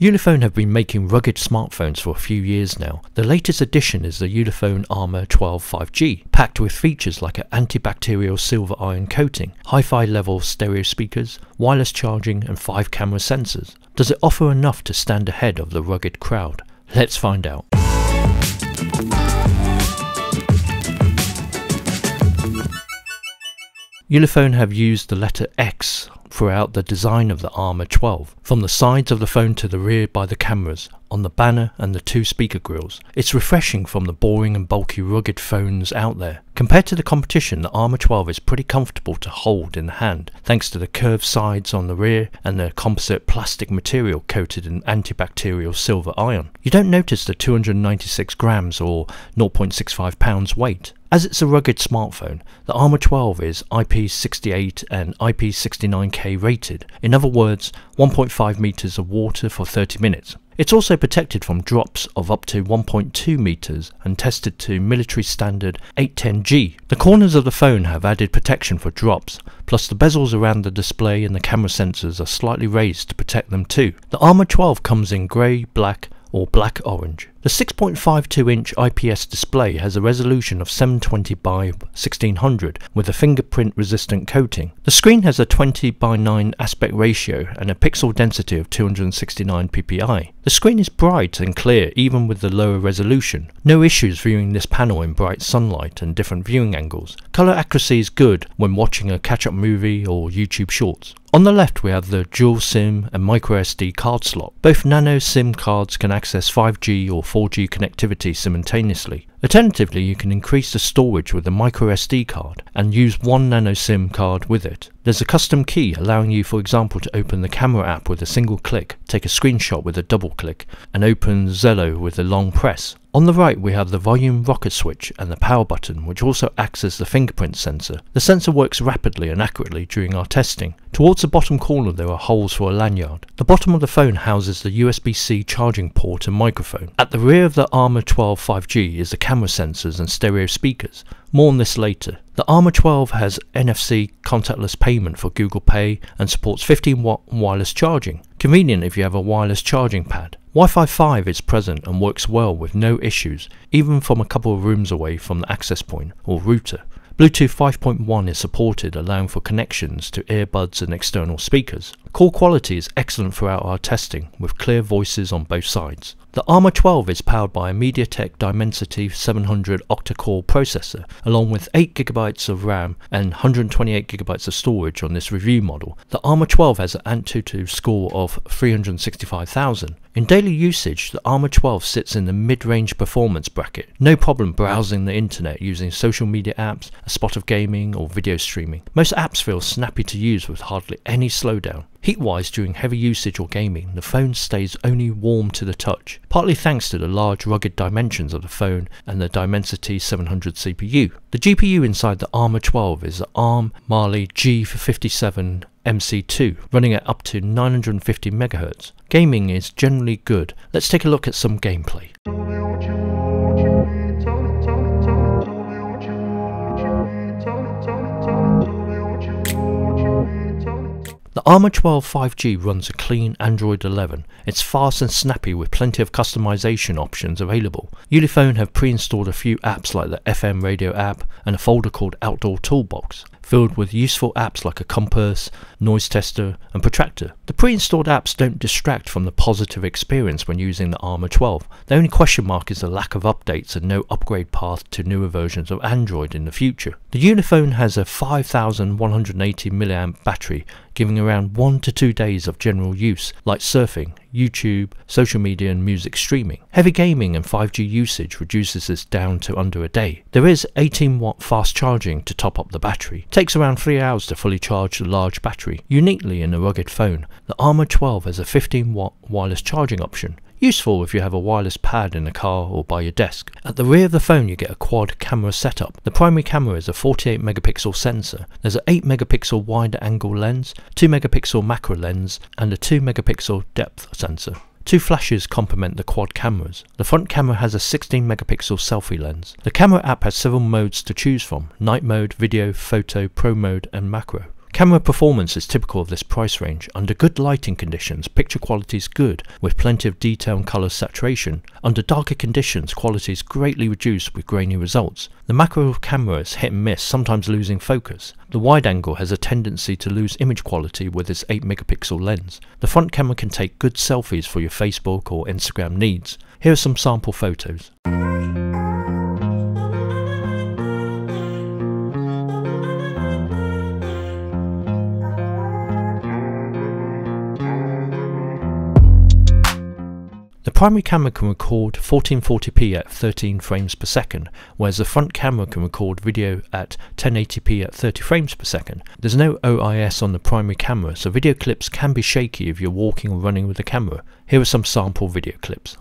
Ulefone have been making rugged smartphones for a few years now. The latest addition is the Ulefone Armor 12 5G, packed with features like an antibacterial silver iron coating, hi-fi level stereo speakers, wireless charging and 5 camera sensors. Does it offer enough to stand ahead of the rugged crowd? Let's find out. Ulefone have used the letter X throughout the design of the Armor 12, from the sides of the phone to the rear by the cameras, on the banner and the 2 speaker grills. It's refreshing from the boring and bulky rugged phones out there. Compared to the competition, the Armor 12 is pretty comfortable to hold in the hand, thanks to the curved sides on the rear and the composite plastic material coated in antibacterial silver iron. You don't notice the 296 grams or 0.65 pounds weight. As it's a rugged smartphone, the Armor 12 is IP68 and IP69K rated, in other words 1.5 meters of water for 30 minutes. It's also protected from drops of up to 1.2 meters and tested to military standard 810G. The corners of the phone have added protection for drops, plus the bezels around the display and the camera sensors are slightly raised to protect them too. The Armor 12 comes in grey, black, or black orange. The 6.52 inch IPS display has a resolution of 720x1600 with a fingerprint resistant coating. The screen has a 20x9 aspect ratio and a pixel density of 269 ppi. The screen is bright and clear even with the lower resolution. No issues viewing this panel in bright sunlight and different viewing angles. Color accuracy is good when watching a catch-up movie or YouTube shorts. On the left we have the dual SIM and micro SD card slot. Both nano SIM cards can access 5G or 4G connectivity simultaneously. Alternatively, you can increase the storage with a micro SD card and use one nano SIM card with it. There's a custom key allowing you, for example, to open the camera app with a single click, take a screenshot with a double click, and open Zello with a long press. On the right we have the volume rocker switch and the power button, which also acts as the fingerprint sensor. The sensor works rapidly and accurately during our testing. Towards the bottom corner there are holes for a lanyard. The bottom of the phone houses the USB-C charging port and microphone. At the rear of the Armor 12 5G is the camera sensors and stereo speakers. More on this later. The Armor 12 has NFC contactless payment for Google Pay and supports 15-watt wireless charging. Convenient if you have a wireless charging pad. Wi-Fi 5 is present and works well with no issues, even from a couple of rooms away from the access point or router. Bluetooth 5.1 is supported, allowing for connections to earbuds and external speakers. Call quality is excellent throughout our testing, with clear voices on both sides. The Armor 12 is powered by a MediaTek Dimensity 700 octa-core processor, along with 8GB of RAM and 128GB of storage on this review model. The Armor 12 has an AnTuTu score of 365,000. In daily usage, the Armor 12 sits in the mid-range performance bracket. No problem browsing the internet using social media apps, a spot of gaming or video streaming. Most apps feel snappy to use with hardly any slowdown. Heat-wise, during heavy usage or gaming, the phone stays only warm to the touch, partly thanks to the large rugged dimensions of the phone and the Dimensity 700 CPU. The GPU inside the Armor 12 is the Arm Mali G57MC2, running at up to 950 MHz. Gaming is generally good. Let's take a look at some gameplay. The Armor 12 5G runs a clean Android 11. It's fast and snappy with plenty of customization options available. Ulefone have pre-installed a few apps like the FM radio app and a folder called Outdoor Toolbox, filled with useful apps like a compass, noise tester and protractor. The pre-installed apps don't distract from the positive experience when using the Armor 12. The only question mark is the lack of updates and no upgrade path to newer versions of Android in the future. The Ulefone has a 5180 mAh battery, giving around 1 to 2 days of general use, like surfing, YouTube, social media and music streaming. Heavy gaming and 5G usage reduces this down to under a day. There is 18-watt fast charging to top up the battery. Takes around 3 hours to fully charge the large battery. Uniquely in a rugged phone, the Armor 12 has a 15-watt wireless charging option. Useful if you have a wireless pad in a car or by your desk. At the rear of the phone you get a quad camera setup. The primary camera is a 48 megapixel sensor. There's an 8 megapixel wide angle lens, 2 megapixel macro lens and a 2 megapixel depth sensor. 2 flashes complement the quad cameras. The front camera has a 16 megapixel selfie lens. The camera app has several modes to choose from: night mode, video, photo, pro mode and macro. Camera performance is typical of this price range. Under good lighting conditions, picture quality is good with plenty of detail and colour saturation. Under darker conditions, quality is greatly reduced with grainy results. The macro camera is hit and miss, sometimes losing focus. The wide angle has a tendency to lose image quality with its 8 megapixel lens. The front camera can take good selfies for your Facebook or Instagram needs. Here are some sample photos. The primary camera can record 1440p at 13 frames per second, whereas the front camera can record video at 1080p at 30 frames per second. There's no OIS on the primary camera, so video clips can be shaky if you're walking or running with the camera. Here are some sample video clips.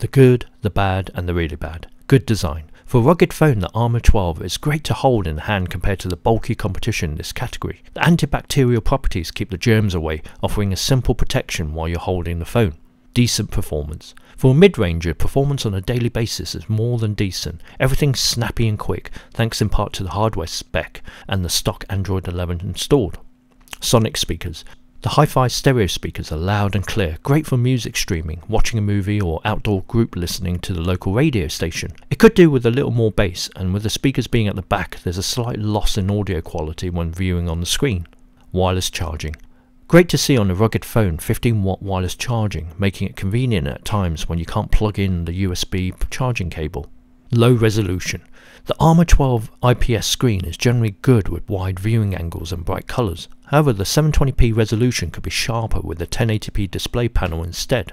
The good, the bad and the really bad. Good design. For a rugged phone, the Armor 12 is great to hold in the hand compared to the bulky competition in this category. The antibacterial properties keep the germs away, offering a simple protection while you're holding the phone. Decent performance. For a mid-ranger, performance on a daily basis is more than decent. Everything's snappy and quick, thanks in part to the hardware spec and the stock Android 11 installed. Sonic speakers. The hi-fi stereo speakers are loud and clear, great for music streaming, watching a movie or outdoor group listening to the local radio station. It could do with a little more bass, and with the speakers being at the back, there's a slight loss in audio quality when viewing on the screen. Wireless charging. Great to see on a rugged phone 15-watt wireless charging, making it convenient at times when you can't plug in the USB charging cable. Low resolution. The Armor 12 IPS screen is generally good with wide viewing angles and bright colours. However, the 720p resolution could be sharper with the 1080p display panel instead.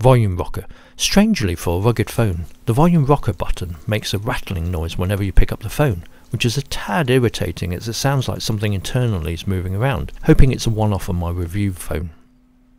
Volume rocker. Strangely for a rugged phone, the volume rocker button makes a rattling noise whenever you pick up the phone, which is a tad irritating as it sounds like something internally is moving around. Hoping it's a one-off on my review phone.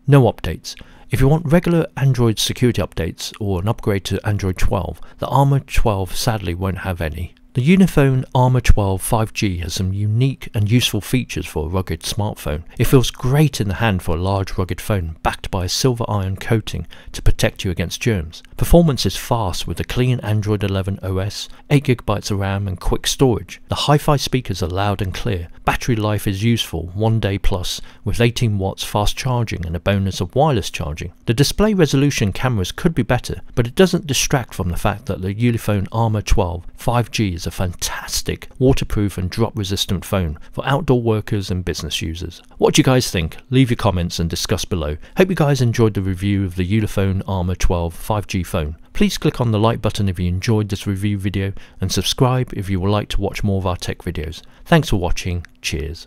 No updates. If you want regular Android security updates or an upgrade to Android 12, the Armor 12 sadly won't have any. The Ulefone Armor 12 5G has some unique and useful features for a rugged smartphone. It feels great in the hand for a large rugged phone, backed by a silver iron coating to protect you against germs. Performance is fast with a clean Android 11 OS, 8GB of RAM and quick storage. The hi-fi speakers are loud and clear. Battery life is useful, 1 day plus, with 18 watts fast charging and a bonus of wireless charging. The display resolution cameras could be better, but it doesn't distract from the fact that the Ulefone Armor 12 5G is a fantastic waterproof and drop resistant phone for outdoor workers and business users. What do you guys think? Leave your comments and discuss below. Hope you guys enjoyed the review of the Ulefone Armor 12 5G phone. Please click on the like button if you enjoyed this review video and subscribe if you would like to watch more of our tech videos. Thanks for watching. Cheers.